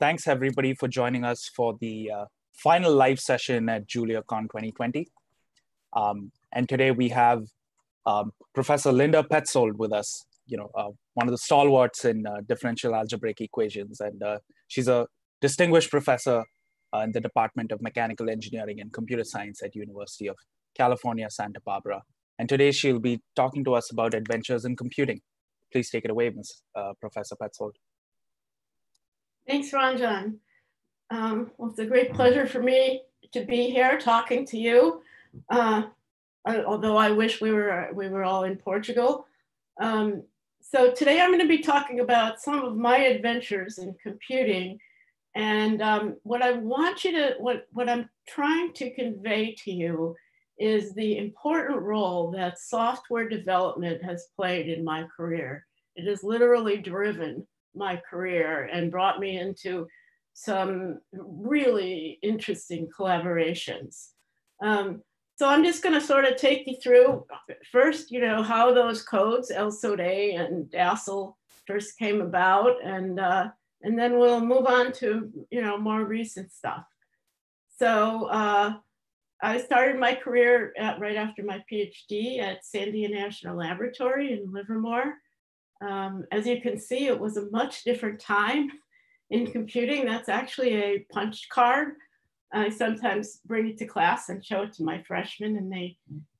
Thanks everybody for joining us for the final live session at JuliaCon 2020. And today we have Professor Linda Petzold with us, one of the stalwarts in differential algebraic equations. And she's a distinguished professor in the Department of Mechanical Engineering and Computer Science at University of California, Santa Barbara. And today she'll be talking to us about adventures in computing. Please take it away, Professor Petzold. Thanks, Ranjan. Well, it's a great pleasure for me to be here talking to you. Although I wish we were all in Portugal. So today I'm going to be talking about some of my adventures in computing. And what I'm trying to convey to you is the important role that software development has played in my career. It has literally driven my career and brought me into some really interesting collaborations. So I'm just going to sort of take you through first, how those codes, LSODA and DASSL, first came about, and then we'll move on to more recent stuff. So I started my career right after my PhD at Sandia National Laboratory in Livermore. As you can see, it was a much different time in computing. That's actually a punch card. I sometimes bring it to class and show it to my freshmen, and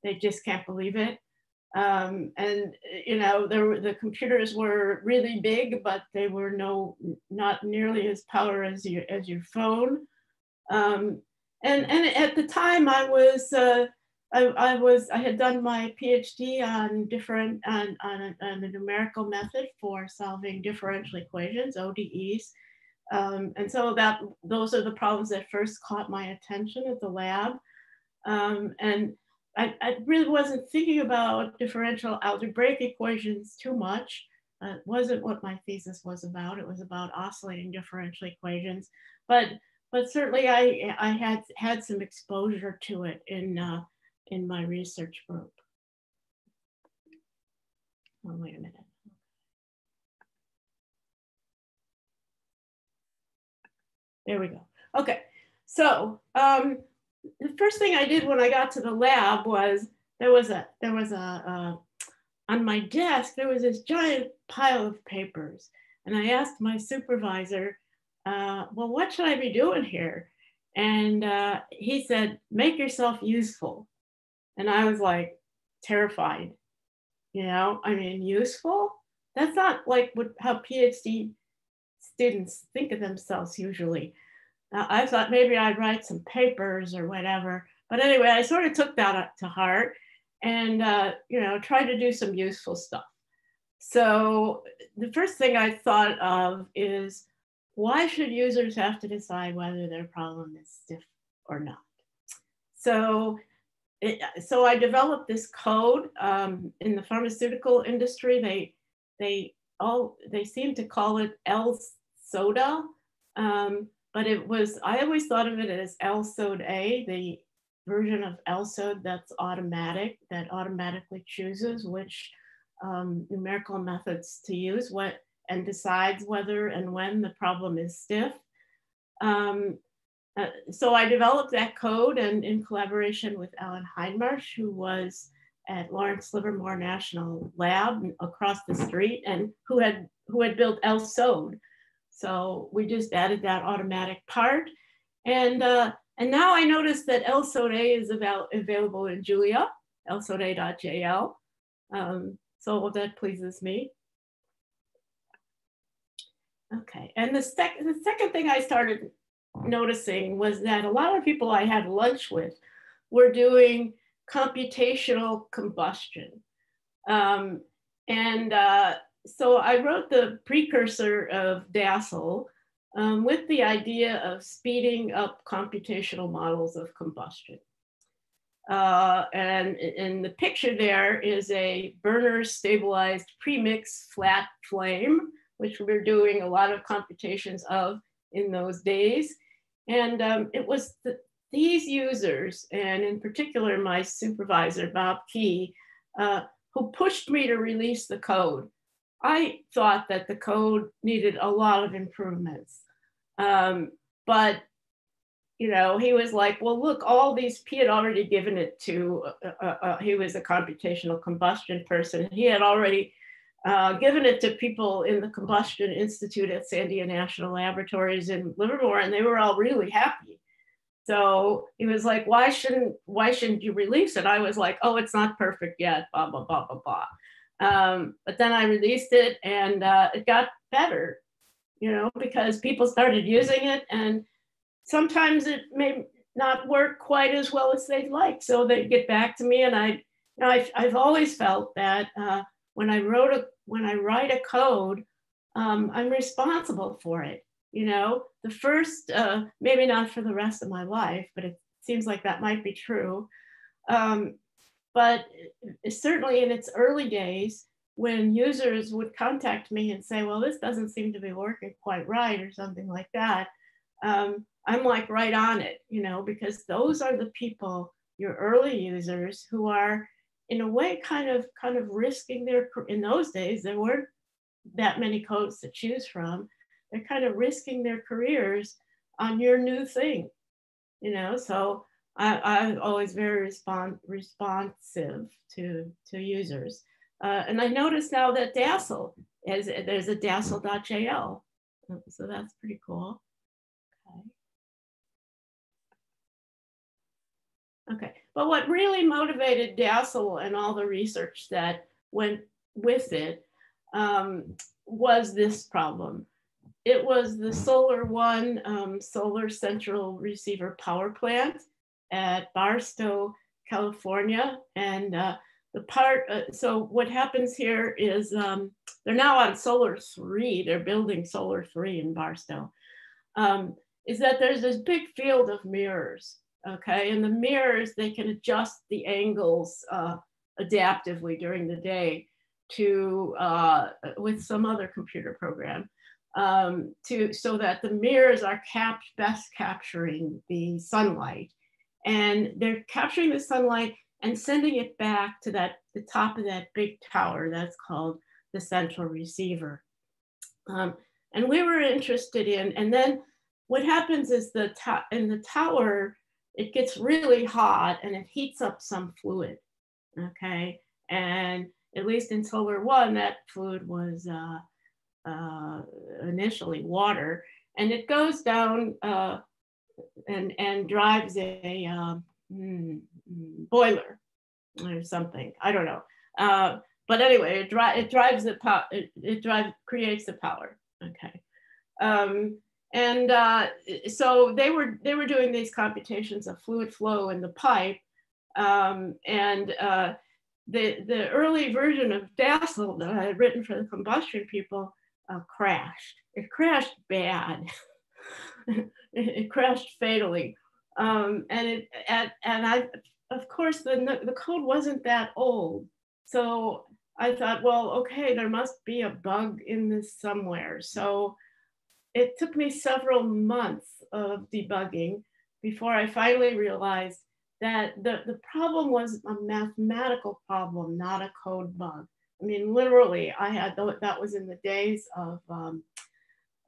they just can't believe it. And the computers were really big, but they were not nearly as powerful as your phone. And at the time, I was I had done my PhD on a numerical method for solving differential equations, ODEs. And so those are the problems that first caught my attention at the lab. And I really wasn't thinking about differential algebraic equations too much. It wasn't what my thesis was about. It was about oscillating differential equations. But certainly I had some exposure to it in my research group. Oh, wait a minute. There we go. Okay, so the first thing I did when I got to the lab was on my desk there was this giant pile of papers, and I asked my supervisor, "Well, what should I be doing here?" And he said, "Make yourself useful," and I was like terrified. I mean, useful? That's not like how PhD students think of themselves usually. I thought maybe I'd write some papers or whatever. But anyway, I sort of took that up to heart and tried to do some useful stuff. So the first thing I thought of is, why should users have to decide whether their problem is stiff or not? So I developed this code. In the pharmaceutical industry, they seem to call it LSODA, but I always thought of it as LSODA, the version of LSODE that's automatic, that automatically chooses which numerical methods to use, and decides whether and when the problem is stiff. So I developed that code, and in collaboration with Alan Hindmarsh, who was at Lawrence Livermore National Lab across the street, and who had built LSODE. So we just added that automatic part. And now I noticed that LSODA is available in Julia, LSODA.jl. So that pleases me. Okay, and the second thing I started noticing was that a lot of people I had lunch with were doing computational combustion. So I wrote the precursor of DASSL with the idea of speeding up computational models of combustion. And in the picture there is a burner stabilized premix flat flame, which we were doing a lot of computations of in those days. And it was these users, and in particular my supervisor, Bob Key, who pushed me to release the code. I thought that the code needed a lot of improvements. But, you know, he was like, well, look, all these, he had already given it to, he was a computational combustion person. He had already given it to people in the Combustion Institute at Sandia National Laboratories in Livermore, and they were all really happy. So he was like, why shouldn't you release it? I was like, oh, it's not perfect yet, blah, blah, blah, blah, blah. But then I released it, and it got better, you know, because people started using it, and sometimes it may not work quite as well as they'd like. So they'd get back to me, and I've always felt that when I write a code, I'm responsible for it. You know, the first, maybe not for the rest of my life, but it seems like that might be true. But certainly in its early days, when users would contact me and say, well, this doesn't seem to be working quite right or something like that, I'm like right on it, you know, because those are the people, your early users, who are in a way kind of risking their, in those days, there weren't that many codes to choose from. They're kind of risking their careers on your new thing, you know? So I'm always very responsive to users. And I noticed now that DASSL, there's a DASSL.jl. So that's pretty cool. Okay, but what really motivated DASSL and all the research that went with it was this problem. It was the Solar One Solar Central Receiver Power Plant at Barstow, California. And so what happens here is they're now on Solar Three. They're building Solar Three in Barstow. Is that there's this big field of mirrors, okay? And the mirrors, they can adjust the angles adaptively during the day to, with some other computer program, so that the mirrors are best capturing the sunlight. And they're capturing the sunlight and sending it back to the top of that big tower that's called the central receiver. And we were interested in, and then what happens is in the tower, it gets really hot and it heats up some fluid, okay? And at least in Solar One, that fluid was initially water, and it goes down and drives a boiler or something. I don't know. But anyway, it creates the power. Okay. So they were doing these computations of fluid flow in the pipe. The early version of DASSL that I had written for the combustion people crashed. It crashed bad. It crashed fatally. Of course, the code wasn't that old. So I thought, well, okay, there must be a bug in this somewhere. So it took me several months of debugging before I finally realized that the problem was a mathematical problem, not a code bug. I mean, literally, that was in the days of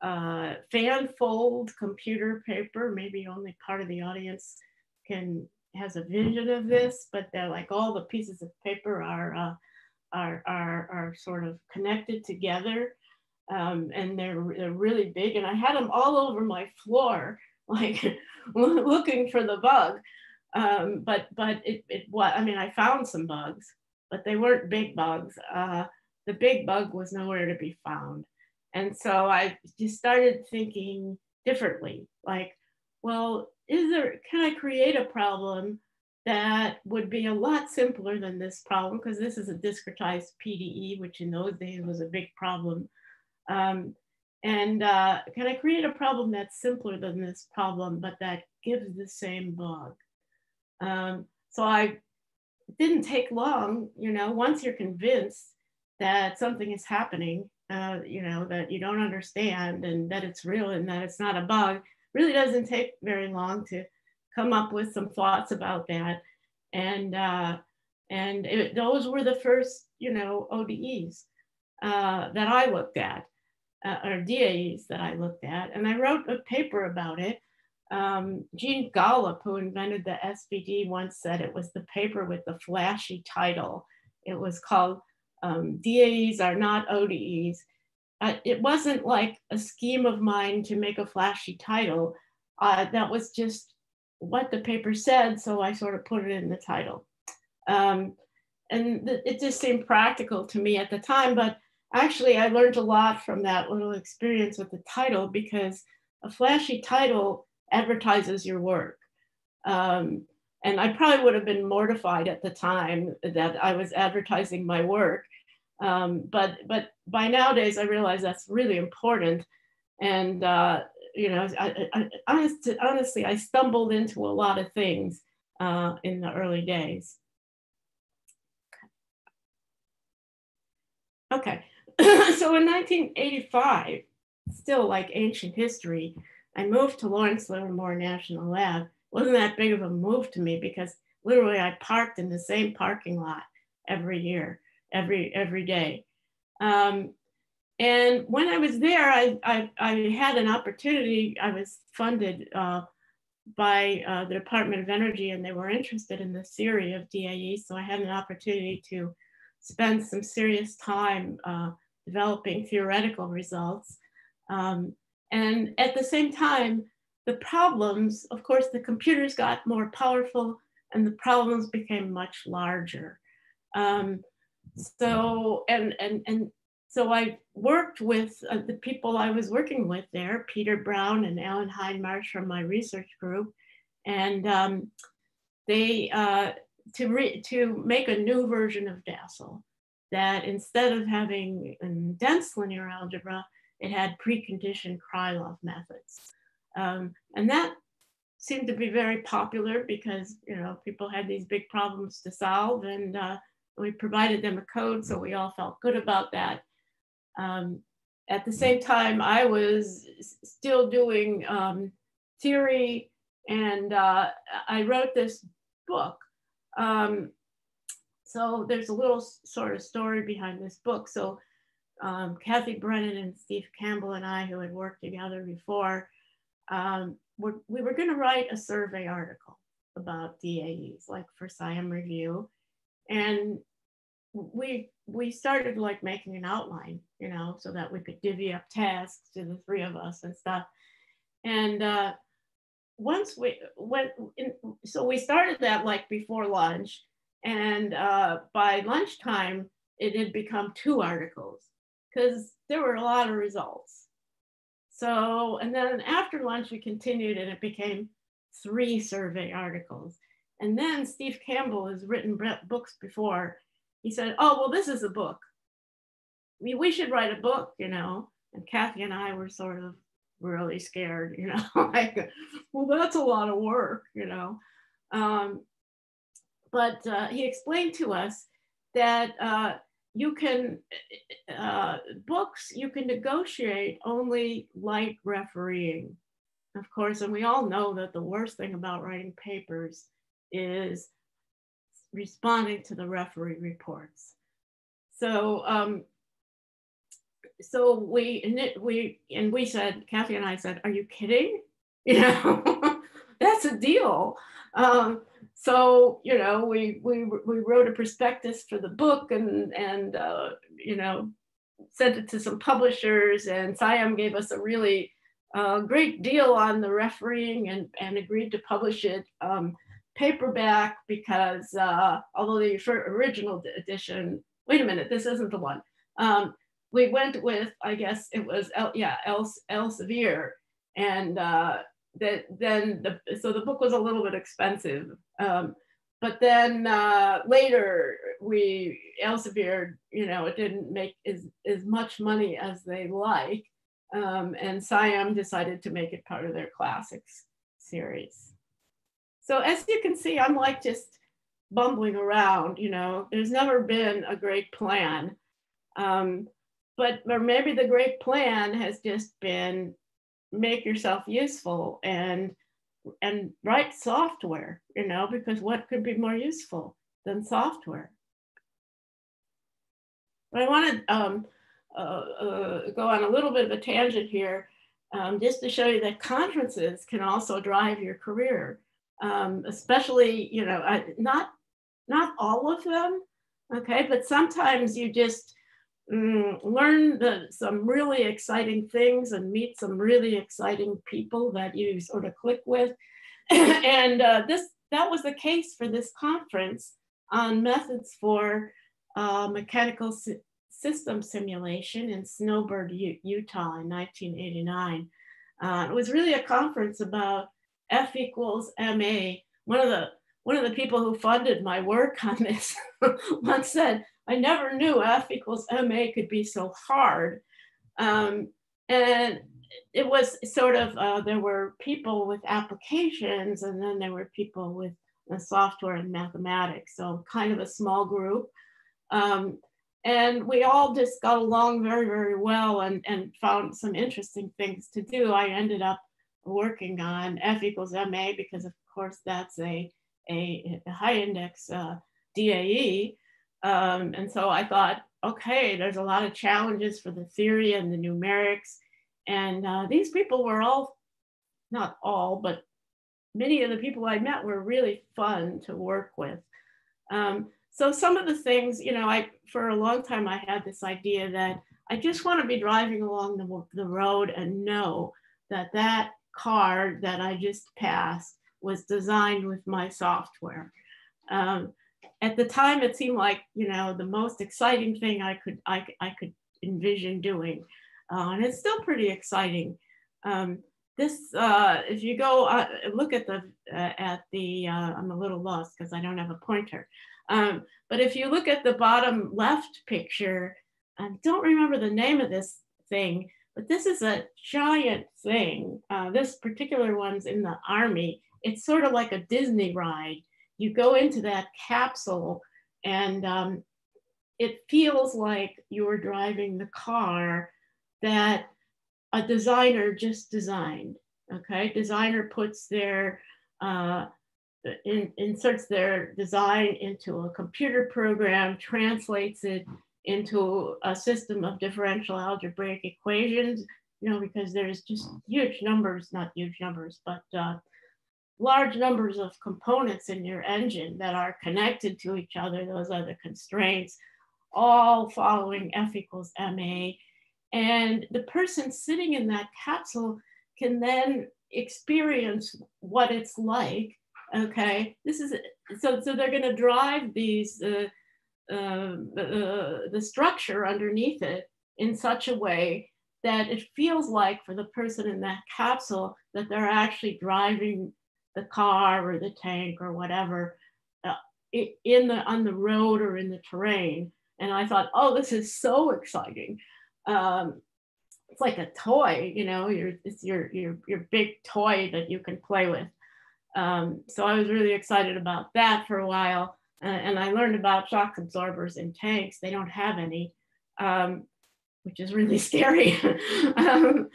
fan fold computer paper. Maybe only part of the audience has a vision of this, but they're like all the pieces of paper are sort of connected together, and they're really big. And I had them all over my floor, like looking for the bug. I found some bugs, but they weren't big bugs. The big bug was nowhere to be found. And so I just started thinking differently, like, well, can I create a problem that would be a lot simpler than this problem? Because this is a discretized PDE, which in those days was a big problem. Can I create a problem that's simpler than this problem, but that gives the same bug? It didn't take long, you know, once you're convinced that something is happening, you know, that you don't understand and that it's real and that it's not a bug, really doesn't take very long to come up with some thoughts about that. Those were the first, you know, ODEs that I looked at. or DAEs that I looked at, and I wrote a paper about it. Gene Golub, who invented the SVD, once said it was the paper with the flashy title. It was called DAEs Are Not ODEs. It wasn't like a scheme of mine to make a flashy title. That was just what the paper said, so I sort of put it in the title. And it just seemed practical to me at the time, but actually I learned a lot from that little experience with the title, because a flashy title advertises your work. And I probably would have been mortified at the time that I was advertising my work. But by nowadays, I realize that's really important. And you know, honestly, I stumbled into a lot of things in the early days. Okay, so in 1985, still like ancient history, I moved to Lawrence Livermore National Lab. It wasn't that big of a move to me because literally I parked in the same parking lot every year, every day. And when I was there, I had an opportunity. I was funded by the Department of Energy, and they were interested in the theory of DAEs. So I had an opportunity to spend some serious time developing theoretical results. And at the same time, the problems, of course, the computers got more powerful and the problems became much larger. So I worked with the people I was working with there, Peter Brown and Alan Hindmarsh from my research group. And to make a new version of DASSL that instead of having dense linear algebra, it had preconditioned Krylov methods. And that seemed to be very popular because, you know, people had these big problems to solve, and we provided them a code, so we all felt good about that. At the same time, I was still doing theory, and I wrote this book. So there's a little sort of story behind this book. So Kathy Brennan and Steve Campbell and I, who had worked together before, we were going to write a survey article about DAEs, like for SIAM Review. And we started like making an outline, you know, so that we could divvy up tasks to the three of us and stuff. And once we went in, so we started that like before lunch, and by lunchtime, it had become 2 articles because there were a lot of results. So, and then after lunch, we continued and it became 3 survey articles. And then Steve Campbell has written books before. He said, oh, well, this is a book. We should write a book, you know? And Kathy and I were sort of really scared, you know? Like, well, that's a lot of work, you know? But he explained to us that you can, books, you can negotiate only light refereeing, of course. And we all know that the worst thing about writing papers is responding to the referee reports. So, we said, Kathy and I said, are you kidding? You know, that's a deal. So, you know, we wrote a prospectus for the book, and you know, sent it to some publishers, and SIAM gave us a really great deal on the refereeing, and agreed to publish it paperback because although the original edition, wait a minute, this isn't the one. We went with, I guess it was, Elsevier, and so the book was a little bit expensive. But then later Elsevier, you know, it didn't make as much money as they like. And SIAM decided to make it part of their classics series. So as you can see, I'm like just bumbling around, you know, there's never been a great plan. Or maybe the great plan has just been make yourself useful and write software, you know, because what could be more useful than software? But I want to go on a little bit of a tangent here, just to show you that conferences can also drive your career, especially, you know, not all of them, okay, but sometimes you just learn some really exciting things and meet some really exciting people that you sort of click with. And that was the case for this conference on methods for mechanical system simulation in Snowbird, Utah in 1989. It was really a conference about F=ma. One of the people who funded my work on this once said, "I never knew F=ma could be so hard." And it was sort of, there were people with applications, and then there were people with software and mathematics. So kind of a small group. And we all just got along very, very well and found some interesting things to do. I ended up working on F=ma because, of course, that's a high index DAE. And so I thought, okay, there's a lot of challenges for the theory and the numerics. And these people were all, not all, but many of the people I met were really fun to work with. So some of the things, you know, for a long time, I had this idea that I just want to be driving along the road and know that that car that I just passed was designed with my software. At the time, it seemed like, you know, the most exciting thing I could envision doing. And it's still pretty exciting. If you go look at I'm a little lost because I don't have a pointer. But if you look at the bottom left picture, I don't remember the name of this thing, but this is a giant thing. This particular one's in the Army. It's sort of like a Disney ride. You go into that capsule and it feels like you're driving the car that a designer just designed, okay? Designer puts their, inserts their design into a computer program, translates it into a system of differential algebraic equations, you know, because there's just huge numbers, not huge numbers, but large numbers of components in your engine that are connected to each other, those are the constraints, all following F=ma. And the person sitting in that capsule can then experience what it's like, okay? This is, so they're gonna drive these, the structure underneath it in such a way that it feels like for the person in that capsule that they're actually driving the car or the tank or whatever on the road or in the terrain. And I thought, oh, this is so exciting. It's like a toy, you know, it's your big toy that you can play with. So I was really excited about that for a while. And I learned about shock absorbers in tanks. They don't have any, which is really scary. But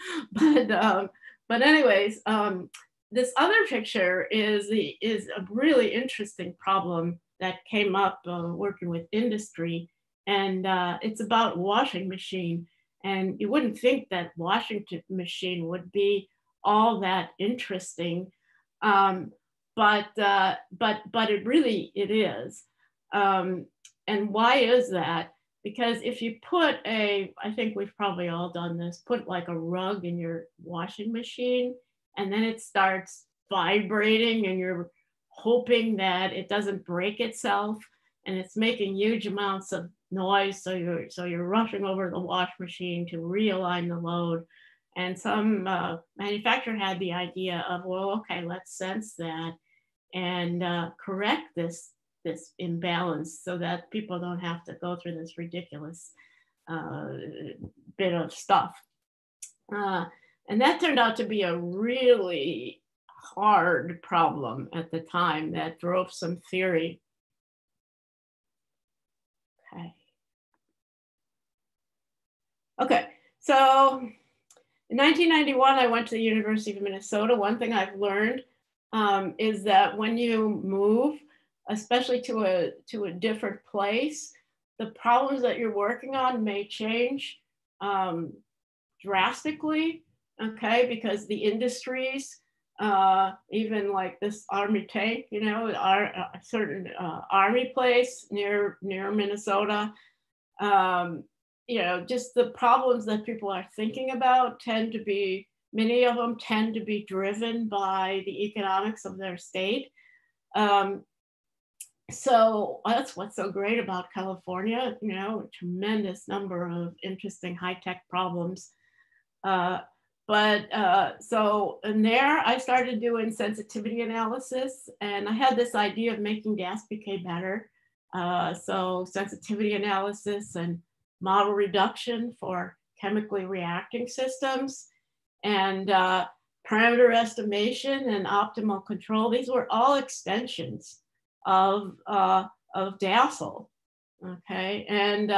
anyways, this other picture is a really interesting problem that came up working with industry. And it's about washing machine. And you wouldn't think that washing machine would be all that interesting, but it is. And why is that? Because if you put I think we've probably all done this, put like a rug in your washing machine, and then it starts vibrating and you're hoping that it doesn't break itself, and it's making huge amounts of noise, so you're rushing over the wash machine to realign the load. And some manufacturer had the idea of, well, okay, let's sense that and correct this imbalance so that people don't have to go through this ridiculous bit of stuff. And that turned out to be a really hard problem at the time that drove some theory. Okay, so in 1991, I went to the University of Minnesota. One thing I've learned is that when you move, especially to a different place, the problems that you're working on may change drastically, okay, because the industries, even like this Army tank, you know, a certain Army place near Minnesota, you know, just the problems that people are thinking about tend to be, many of them tend to be driven by the economics of their state. So that's what's so great about California, you know, a tremendous number of interesting high-tech problems. So in there, I started doing sensitivity analysis, and I had this idea of making gas decay better. So sensitivity analysis and model reduction for chemically reacting systems, and parameter estimation and optimal control. These were all extensions of DASSL, okay, and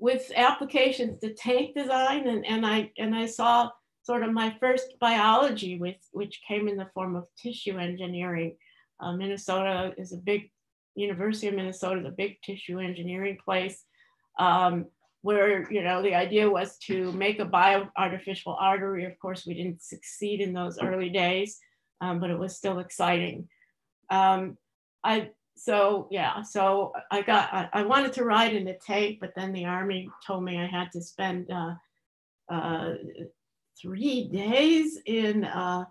with applications to tank design, and I saw sort of my first biology, which came in the form of tissue engineering. Minnesota is a big, University of Minnesota is a big tissue engineering place, where, you know, the idea was to make a bioartificial artery. Of course, we didn't succeed in those early days, but it was still exciting. I wanted to ride in a tank, but then the Army told me I had to spend 3 days in a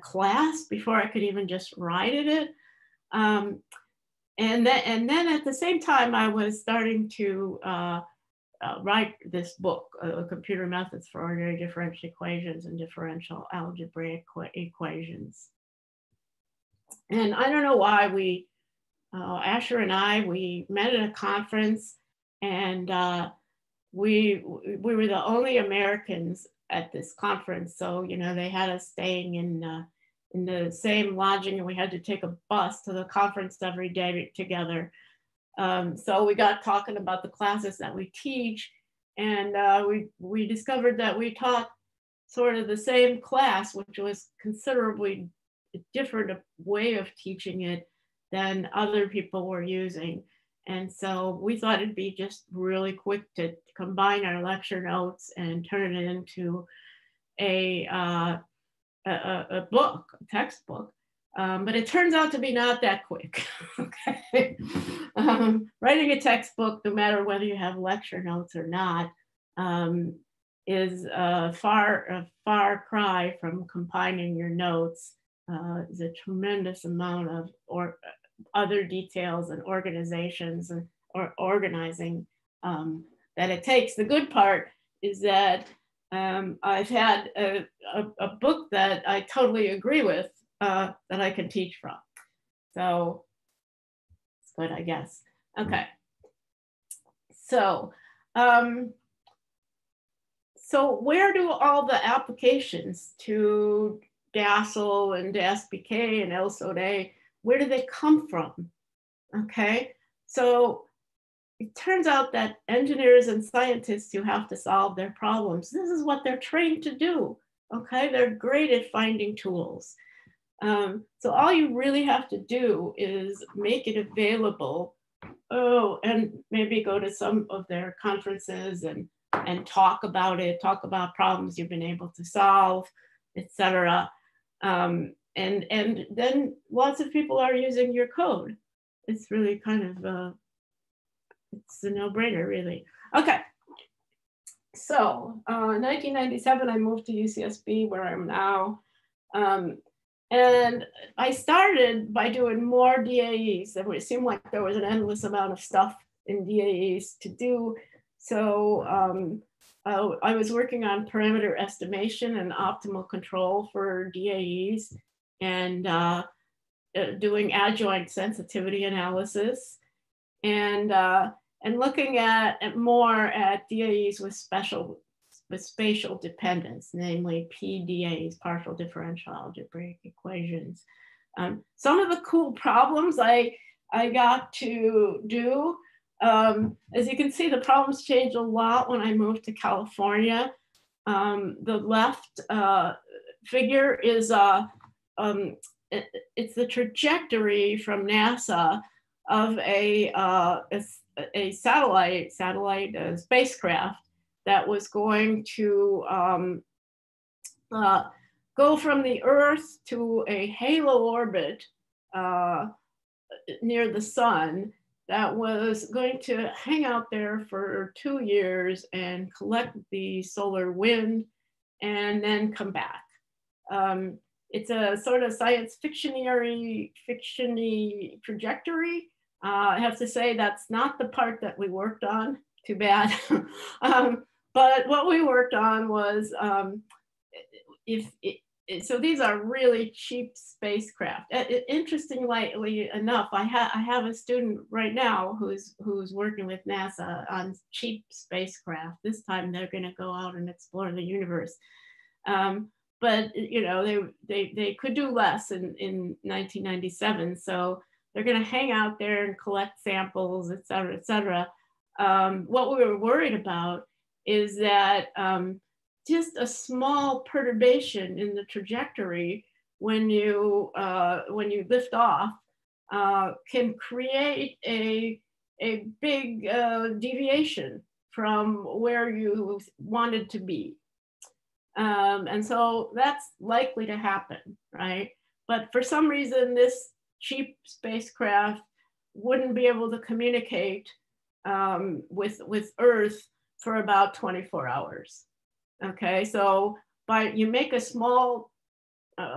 class before I could even just ride in it. And then at the same time, I was starting to write this book, Computer Methods for Ordinary Differential Equations and Differential Algebraic Equations. And I don't know why we, Asher and I, we met at a conference, and we were the only Americans at this conference. So, you know, they had us staying in the same lodging, and we had to take a bus to the conference every day together. So we got talking about the classes that we teach, and we discovered that we taught sort of the same class, which was considerably different way of teaching it than other people were using. And so we thought it'd be just really quick to combine our lecture notes and turn it into a book, a textbook. But it turns out to be not that quick, okay? Writing a textbook, no matter whether you have lecture notes or not, is a far cry from combining your notes. There's a tremendous amount of other details and organizations or organizing that it takes. The good part is that I've had a book that I totally agree with, that I can teach from. So it's good, I guess. Okay. So, so where do all the applications to DASSL and DASPK and LSODA, where do they come from? Okay, so it turns out that engineers and scientists who have to solve their problems, this is what they're trained to do, okay? They're great at finding tools. So all you really have to do is make it available, and maybe go to some of their conferences and talk about it, talk about problems you've been able to solve, etc. And then lots of people are using your code. It's really kind of, it's a no-brainer, really. Okay, so in 1997, I moved to UCSB, where I'm now. And I started by doing more DAEs. It seemed like there was an endless amount of stuff in DAEs to do. So I was working on parameter estimation and optimal control for DAEs, and doing adjoint sensitivity analysis, and looking at more at DAEs with spatial dependence, namely PDAEs, partial differential algebraic equations. Some of the cool problems I got to do. As you can see, the problems changed a lot when I moved to California. The left figure is, it's the trajectory from NASA of a satellite spacecraft that was going to go from the Earth to a halo orbit near the sun that was going to hang out there for 2 years and collect the solar wind and then come back. It's a sort of science fiction-y trajectory. I have to say that's not the part that we worked on, too bad. But what we worked on was, so these are really cheap spacecraft. Interestingly enough, I have a student right now who's working with NASA on cheap spacecraft. This time they're gonna go out and explore the universe. But you know, they could do less in 1997. So they're gonna hang out there and collect samples, et cetera, et cetera. What we were worried about is that just a small perturbation in the trajectory when you lift off can create a big deviation from where you wanted to be. And so that's likely to happen, right? But for some reason, this cheap spacecraft wouldn't be able to communicate with Earth for about 24 hours. Okay, so you make a small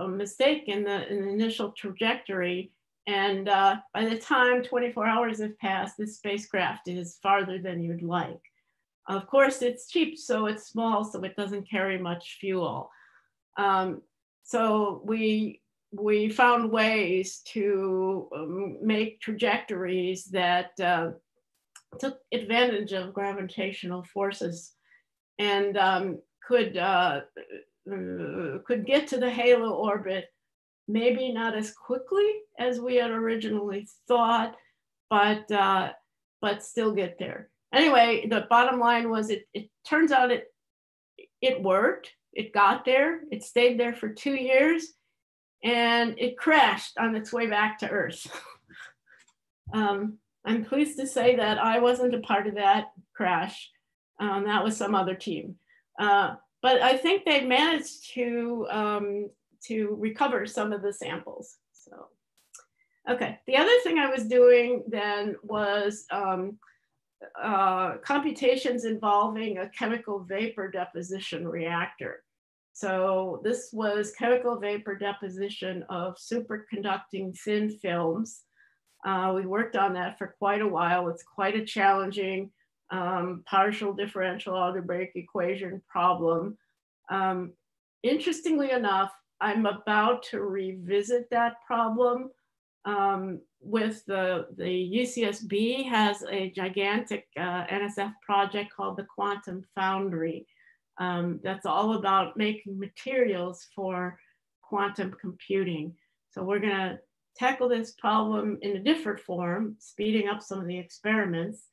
mistake in the initial trajectory, and by the time 24 hours have passed, this spacecraft is farther than you'd like. Of course, it's cheap, so it's small, so it doesn't carry much fuel. So we found ways to make trajectories that took advantage of gravitational forces and could get to the halo orbit, maybe not as quickly as we had originally thought, but still get there. Anyway, the bottom line was it turns out it worked. It got there. It stayed there for 2 years, and it crashed on its way back to Earth. I'm pleased to say that I wasn't a part of that crash. That was some other team. But I think they managed to recover some of the samples. So, okay. The other thing I was doing then was computations involving a chemical vapor deposition reactor. So this was chemical vapor deposition of superconducting thin films. We worked on that for quite a while. It's quite a challenging partial differential algebraic equation problem. Interestingly enough, I'm about to revisit that problem with the UCSB has a gigantic NSF project called the Quantum Foundry. That's all about making materials for quantum computing. So we're gonna tackle this problem in a different form, speeding up some of the experiments.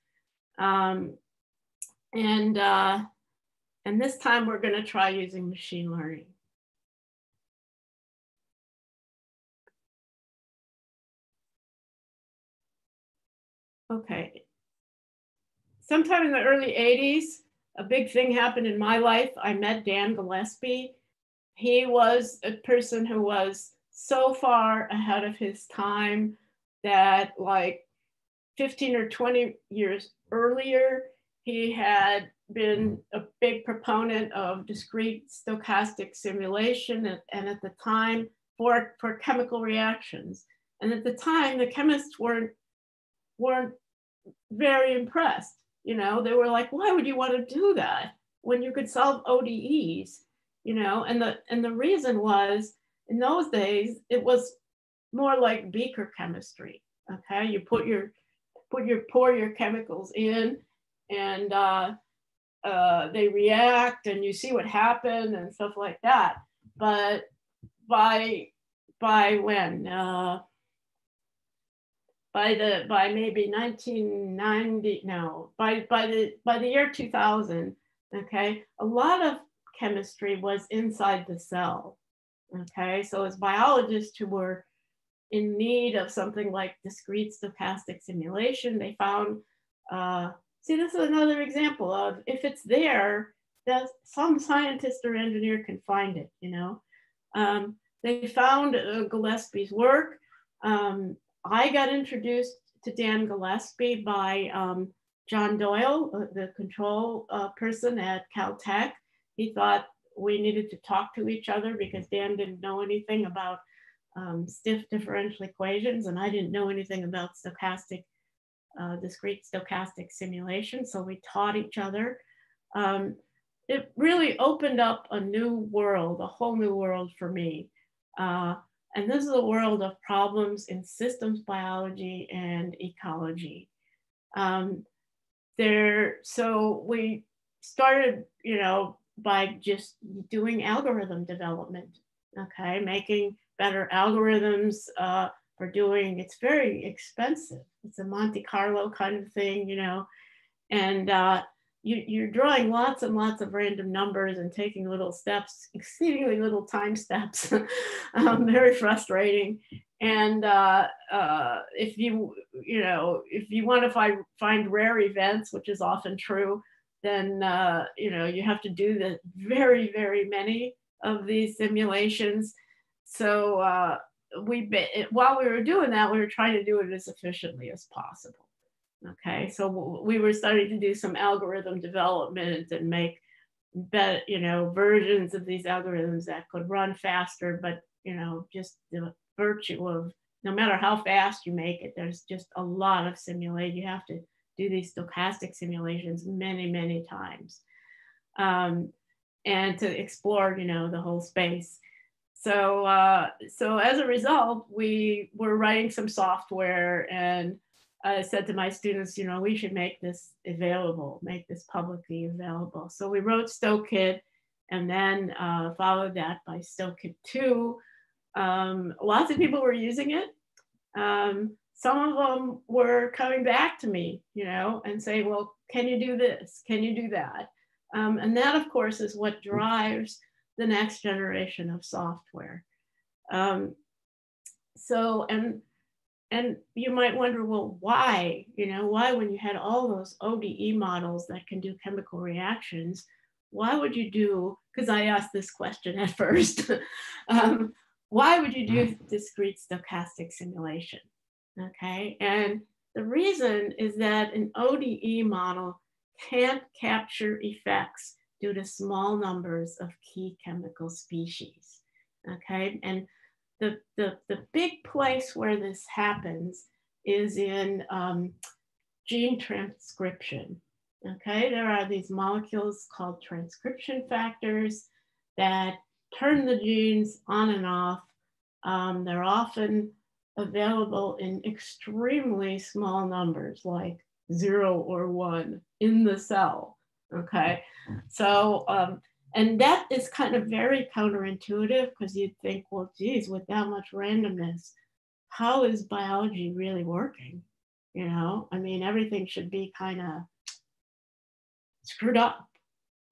And this time we're going to try using machine learning. Okay. Sometime in the early 80s, a big thing happened in my life. I met Dan Gillespie. He was a person who was so far ahead of his time that, like, 15 or 20 years earlier, he had been a big proponent of discrete stochastic simulation and at the time for chemical reactions. And at the time, the chemists weren't very impressed. You know, they were like, why would you want to do that when you could solve ODEs? You know, and the reason was, in those days, it was more like beaker chemistry. Okay, you pour your chemicals in, and they react, and you see what happened and stuff like that. But by the year 2000, okay, a lot of chemistry was inside the cell. Okay, so as biologists who were in need of something like discrete stochastic simulation, they found See, this is another example of if it's there, that some scientist or engineer can find it, you know. They found Gillespie's work. I got introduced to Dan Gillespie by John Doyle, the control person at Caltech. He thought we needed to talk to each other because Dan didn't know anything about stiff differential equations, and I didn't know anything about stochastic, discrete stochastic simulation. So we taught each other. It really opened up a new world, a whole new world for me. And this is a world of problems in systems biology and ecology. So we started, you know, by just doing algorithm development, okay? Making better algorithms for doing, it's very expensive. It's a Monte Carlo kind of thing, you know? And you're drawing lots and lots of random numbers and taking little steps, exceedingly little time steps, very frustrating. And if you want to find rare events, which is often true, then you have to do the very, very many of these simulations. So while we were doing that, we were trying to do it as efficiently as possible. Okay, so we were starting to do some algorithm development and make versions of these algorithms that could run faster, but just the virtue of no matter how fast you make it, there's just a lot of simulation. You have to do these stochastic simulations many, many times and to explore, the whole space. So, so as a result, we were writing some software, and I said to my students, we should make this available, make this publicly available. So we wrote StoKit, and then followed that by StoKit2. Lots of people were using it. Some of them were coming back to me, and saying, well, can you do this? Can you do that? And that, of course, is what drives the next generation of software. And you might wonder, well, why? Why when you had all those ODE models that can do chemical reactions, why would you do, because I asked this question at first, why would you do discrete stochastic simulation? Okay, and the reason is that an ODE model can't capture effects due to small numbers of key chemical species, okay? And the big place where this happens is in gene transcription, okay? There are these molecules called transcription factors that turn the genes on and off. They're often available in extremely small numbers, like 0 or 1 in the cell, okay? So, and that is kind of very counterintuitive, because you'd think, well, geez, with that much randomness, how is biology really working? I mean, everything should be kind of screwed up,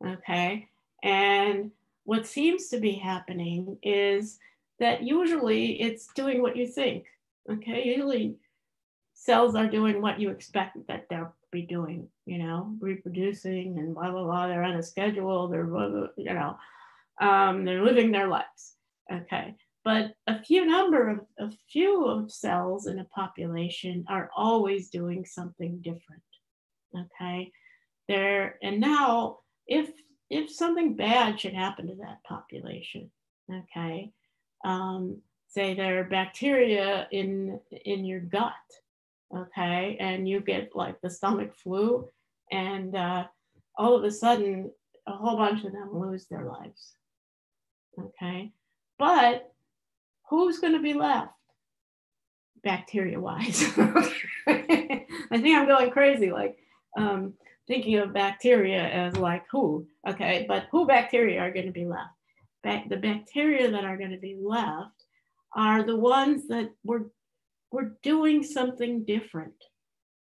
okay? And what seems to be happening is that usually it's doing what you think, okay? Usually cells are doing what you expect that they'll be doing, reproducing and blah, blah, blah, they're on a schedule, they're, they're living their lives, okay? But a few of cells in a population are always doing something different, okay? And now, if something bad should happen to that population, okay? Say there are bacteria in your gut, okay? And you get like the stomach flu, and all of a sudden, a whole bunch of them lose their lives, okay? But who's gonna be left bacteria-wise? I think I'm going crazy, like thinking of bacteria as like who, okay? But who bacteria are gonna be left? The bacteria that are gonna be left are the ones that were doing something different,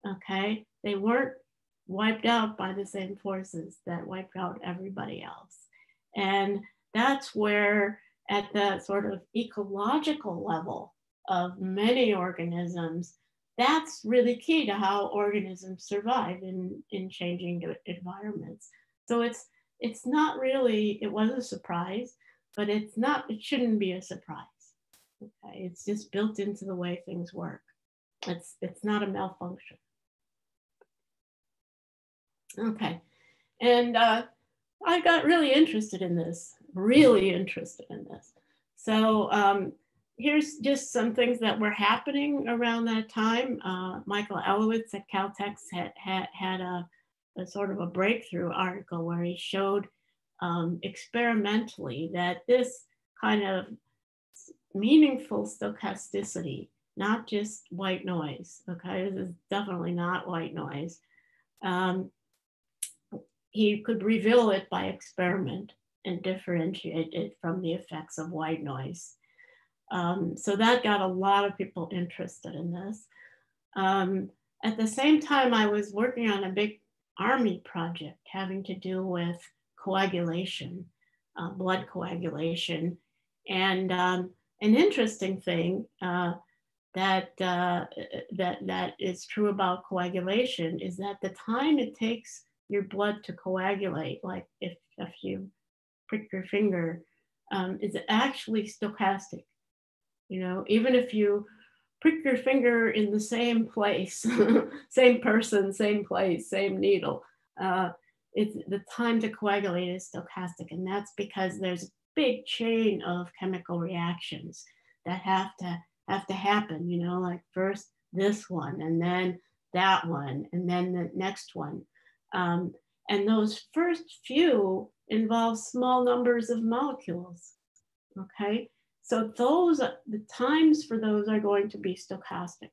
okay? They weren't wiped out by the same forces that wiped out everybody else. And that's where, at the sort of ecological level of many organisms, that's really key to how organisms survive in changing environments. So it's not really, it was a surprise, but it's not, it shouldn't be a surprise. Okay, it's just built into the way things work. It's not a malfunction. Okay, and I got really interested in this, So here's just some things that were happening around that time. Michael Elowitz at Caltech had a sort of a breakthrough article where he showed experimentally that this kind of meaningful stochasticity, not just white noise, okay, this is definitely not white noise. He could reveal it by experiment and differentiate it from the effects of white noise. So that got a lot of people interested in this. At the same time, I was working on a big army project having to do with coagulation, blood coagulation. And an interesting thing that is true about coagulation is that the time it takes your blood to coagulate, like if you prick your finger, is actually stochastic. You know, even if you prick your finger in the same place, same person, same place, same needle, it's, the time to coagulate is stochastic. And that's because there's a big chain of chemical reactions that have to happen, you know, like first this one, and then that one, and then the next one. And those first few involve small numbers of molecules, okay? So those, the times for those are going to be stochastic.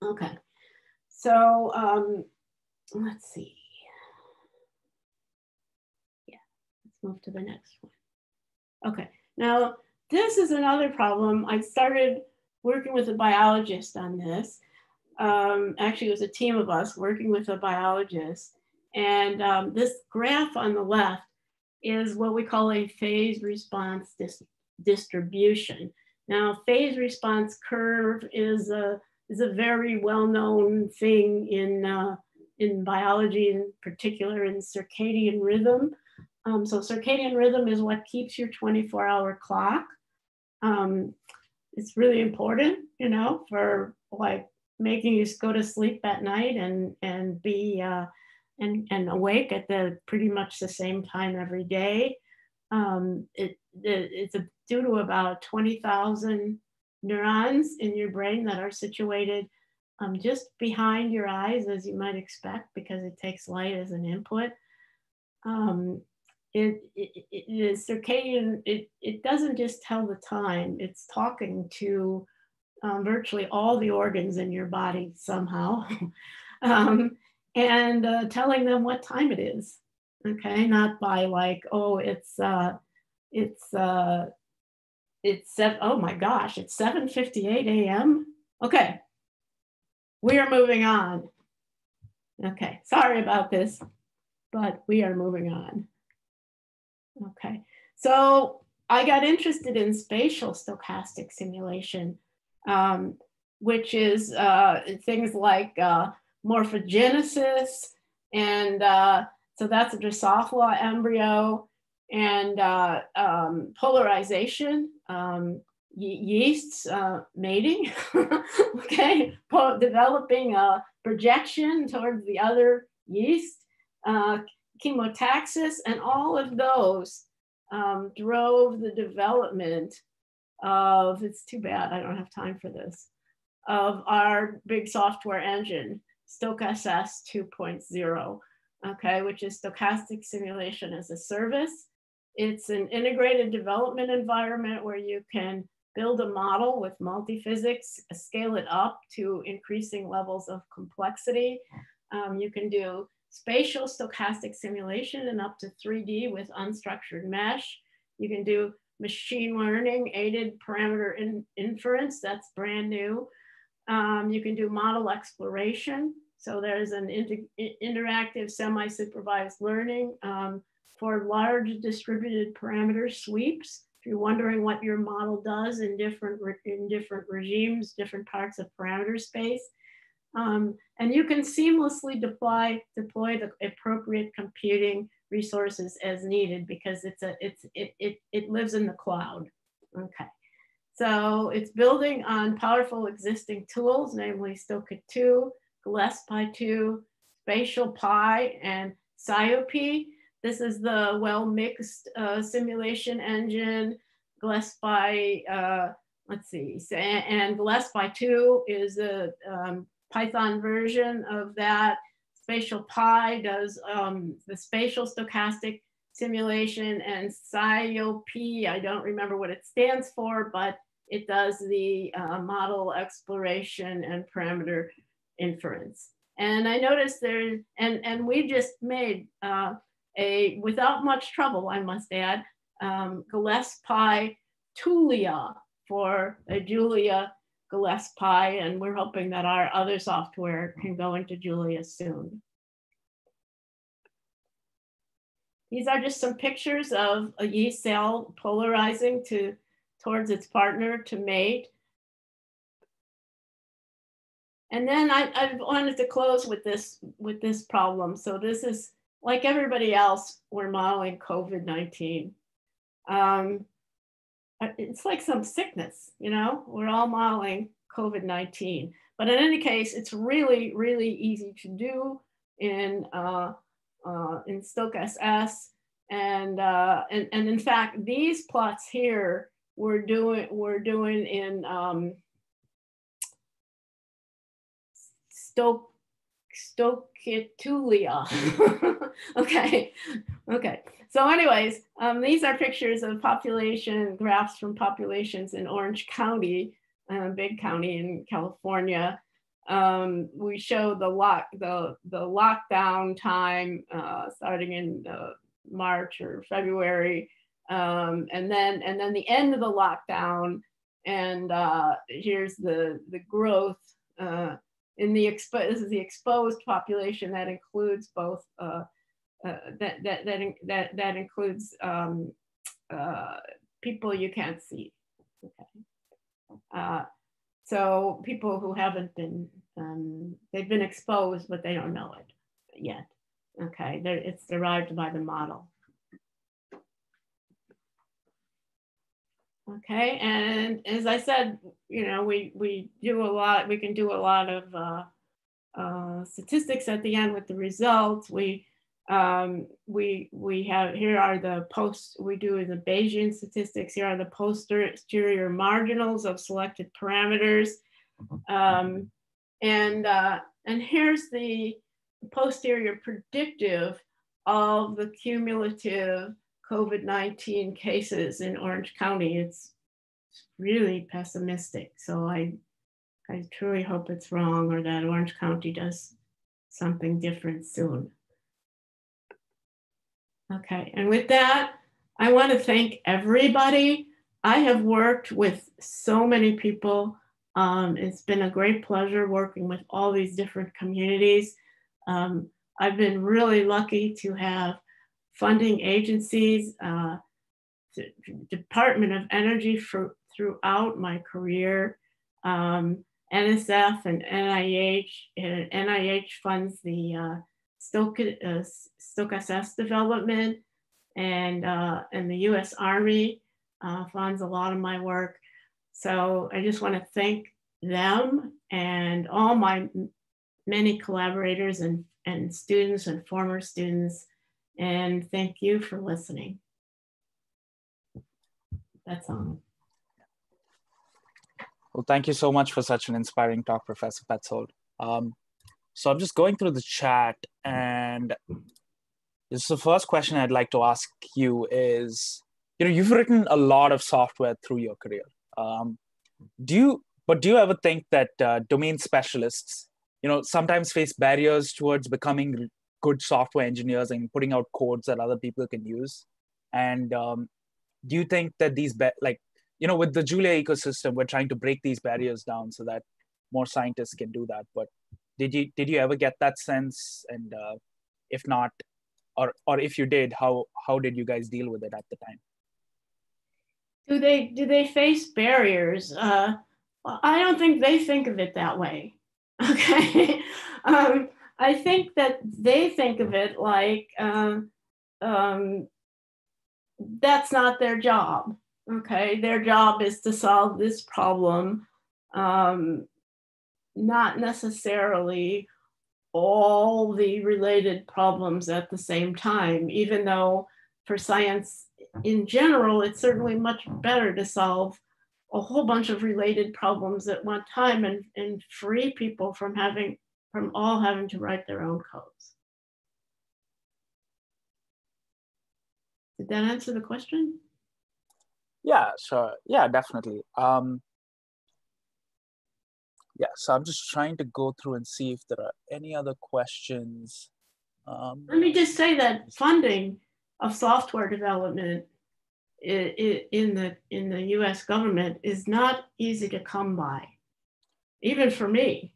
Okay, so let's see. Yeah, let's move to the next one. Okay, now this is another problem. I started working with a biologist on this. Actually, it was a team of us working with a biologist. And this graph on the left is what we call a phase response distribution. Now, phase response curve is a very well-known thing in biology, in particular in circadian rhythm. So circadian rhythm is what keeps your 24-hour clock. It's really important, you know, for like making you go to sleep at night and be and awake at the pretty much the same time every day. It's due to about 20,000 neurons in your brain that are situated just behind your eyes, as you might expect, because it takes light as an input. It is circadian. It doesn't just tell the time; it's talking to virtually all the organs in your body somehow, and telling them what time it is. Okay, not by like, oh, it's oh my gosh, it's 7:58 a.m. Okay, we are moving on. Okay, sorry about this, but we are moving on. Okay, so I got interested in spatial stochastic simulation, which is things like morphogenesis, and so that's a Drosophila embryo, and polarization, yeasts mating, okay, developing a projection towards the other yeast, chemotaxis, and all of those drove the development of, it's too bad, I don't have time for this, of our big software engine, StochSS 2.0, okay, which is stochastic simulation as a service. It's an integrated development environment where you can build a model with multi-physics, scale it up to increasing levels of complexity. You can do spatial stochastic simulation and up to 3D with unstructured mesh. You can do machine learning aided parameter inference, that's brand new. You can do model exploration. So there's an interactive semi-supervised learning for large distributed parameter sweeps If you're wondering what your model does in different regimes, different parts of parameter space, and you can seamlessly deploy the appropriate computing resources as needed, because it lives in the cloud. Okay, so it's building on powerful existing tools, namely Stokit2, GillesPy2, SpatialPy, and Sciope. This is the well-mixed simulation engine. GillesPy, and GillesPy2 is a Python version of that. SpatialPy does the spatial stochastic simulation, and Sciope, I don't remember what it stands for, but it does the model exploration and parameter inference. And I noticed there's, and we just made without much trouble, I must add, GillesPy Tulia for Julia GillesPy, and we're hoping that our other software can go into Julia soon. These are just some pictures of a yeast cell polarizing towards its partner to mate. And then I wanted to close with this problem. So this is, like everybody else, we're modeling COVID-19. It's like some sickness, you know? We're all modeling COVID-19. But in any case, it's really, really easy to do in StochSS. And in fact, these plots here we're doing in Stokitulia. okay. So anyways, these are pictures of population graphs from populations in Orange County, big county in California. We show the lockdown time starting in March or February, and then the end of the lockdown. And here's the growth. This is the exposed population that includes both that includes people you can't see. Okay, so people who haven't been they've been exposed but they don't know it yet. Okay, it's derived by the model. Okay, and as I said, you know, we can do a lot of statistics at the end with the results. We do the Bayesian statistics. Here are the posterior marginals of selected parameters, and here's the posterior predictive of the cumulative COVID-19 cases in Orange County. It's really pessimistic. So I truly hope it's wrong, or that Orange County does something different soon. Okay, and with that, I want to thank everybody. I have worked with so many people. It's been a great pleasure working with all these different communities. I've been really lucky to have funding agencies, Department of Energy throughout my career, NSF and NIH. And NIH funds the StochSS development, and the U.S. Army funds a lot of my work. So I just want to thank them and all my many collaborators and students and former students. And thank you for listening. That's all. Well, thank you so much for such an inspiring talk, Professor Petzold. So I'm just going through the chat, and this is the first question I'd like to ask you is, you know, you've written a lot of software through your career. Do you ever think that domain specialists, you know, sometimes face barriers towards becoming good software engineers and putting out codes that other people can use? And do you think that these, like, you know, with the Julia ecosystem, we're trying to break these barriers down so that more scientists can do that. But did you ever get that sense? And if not, or if you did, how did you guys deal with it at the time? Do they face barriers? I don't think they think of it that way. Okay, I think that they think of it like that's not their job. Okay, their job is to solve this problem, not necessarily all the related problems at the same time, even though for science in general, it's certainly much better to solve a whole bunch of related problems at one time and free people from all having to write their own codes. Did that answer the question? Yeah, sure. Yeah, definitely. Yeah, so I'm just trying to go through and see if there are any other questions. Let me just say that funding of software development in the US government is not easy to come by, even for me.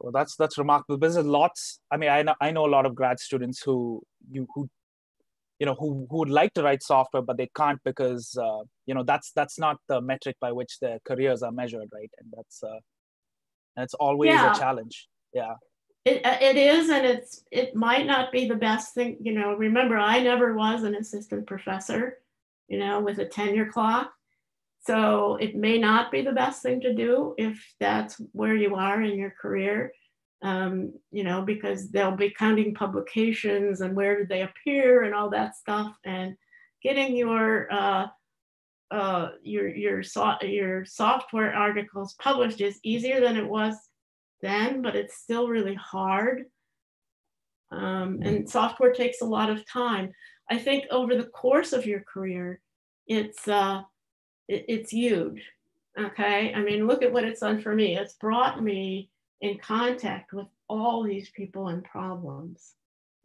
Well, that's remarkable. There's lots. I mean, I know a lot of grad students who would like to write software, but they can't because that's not the metric by which their careers are measured, right? And that's always a challenge. Yeah. It is, and it might not be the best thing. You know, remember, I never was an assistant professor, you know, with a tenure clock. So it may not be the best thing to do if that's where you are in your career, you know, because they'll be counting publications and where did they appear and all that stuff, and getting your software articles published is easier than it was then, but it's still really hard. And software takes a lot of time. I think over the course of your career, it's huge, okay? I mean, look at what it's done for me. It's brought me in contact with all these people and problems,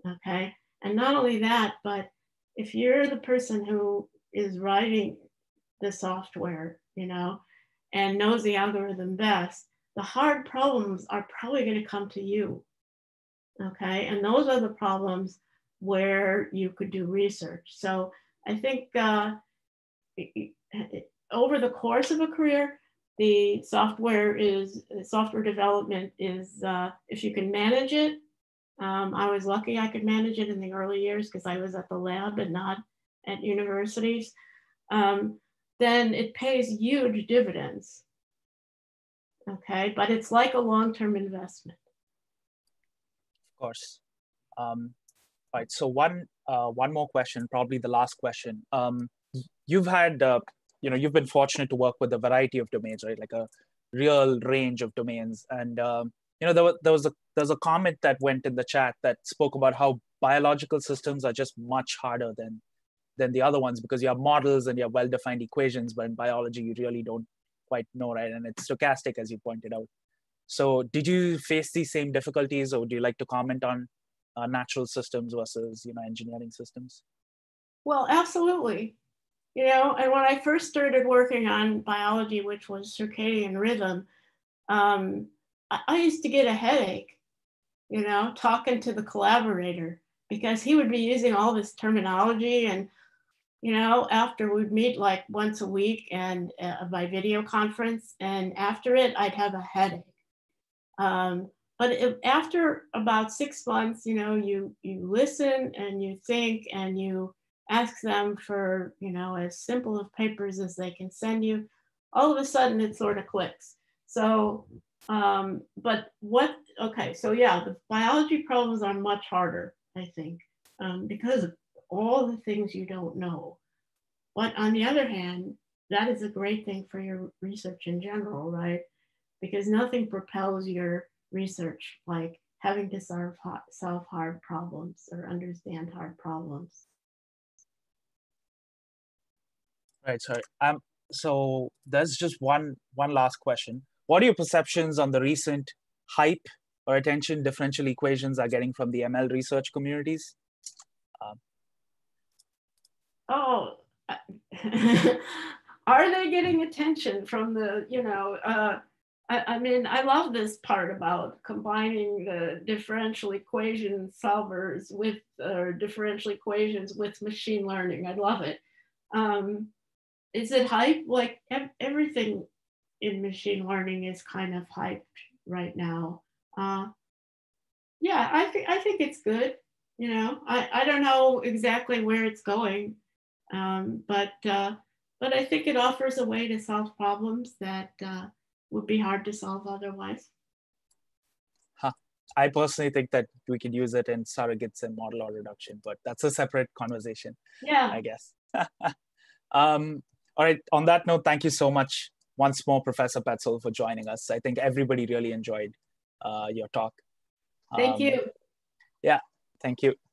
okay? And not only that, but if you're the person who is writing the software, you know, and knows the algorithm best, the hard problems are probably going to come to you, okay? And those are the problems where you could do research. So I think over the course of a career, the software development is, if you can manage it, I was lucky I could manage it in the early years because I was at the lab and not at universities, then it pays huge dividends. Okay, but it's like a long-term investment. Of course. All right, so one more question, probably the last question. You've had, you've been fortunate to work with a variety of domains, right? Like a real range of domains. And, there was a comment that went in the chat that spoke about how biological systems are just much harder than the other ones because you have models and you have well-defined equations, but in biology, you really don't quite know, right? And it's stochastic, as you pointed out. So did you face these same difficulties, or would you like to comment on natural systems versus, engineering systems? Well, absolutely. You know, and when I first started working on biology, which was circadian rhythm, I used to get a headache, talking to the collaborator because he would be using all this terminology, and after we'd meet like once a week and by video conference, and after it, I'd have a headache. But after about 6 months, you listen and you think and you ask them for, as simple of papers as they can send you, all of a sudden it sort of clicks. So, the biology problems are much harder, I think, because of all the things you don't know. But on the other hand, that is a great thing for your research in general, right? Because nothing propels your research like having to solve hard problems or understand hard problems. Right, sorry. So there's just one last question. What are your perceptions on the recent hype or attention differential equations are getting from the ML research communities? Are they getting attention from the, I love this part about combining the differential equation solvers with differential equations with machine learning. I love it. Is it hype? Like everything in machine learning is kind of hyped right now. Yeah, I think it's good. You know, I don't know exactly where it's going, but I think it offers a way to solve problems that would be hard to solve otherwise. Huh. I personally think that we could use it in surrogates and model order reduction, but that's a separate conversation. Yeah, I guess. All right. On that note, thank you so much once more, Professor Petzold, for joining us. I think everybody really enjoyed your talk. Thank you. Yeah. Thank you.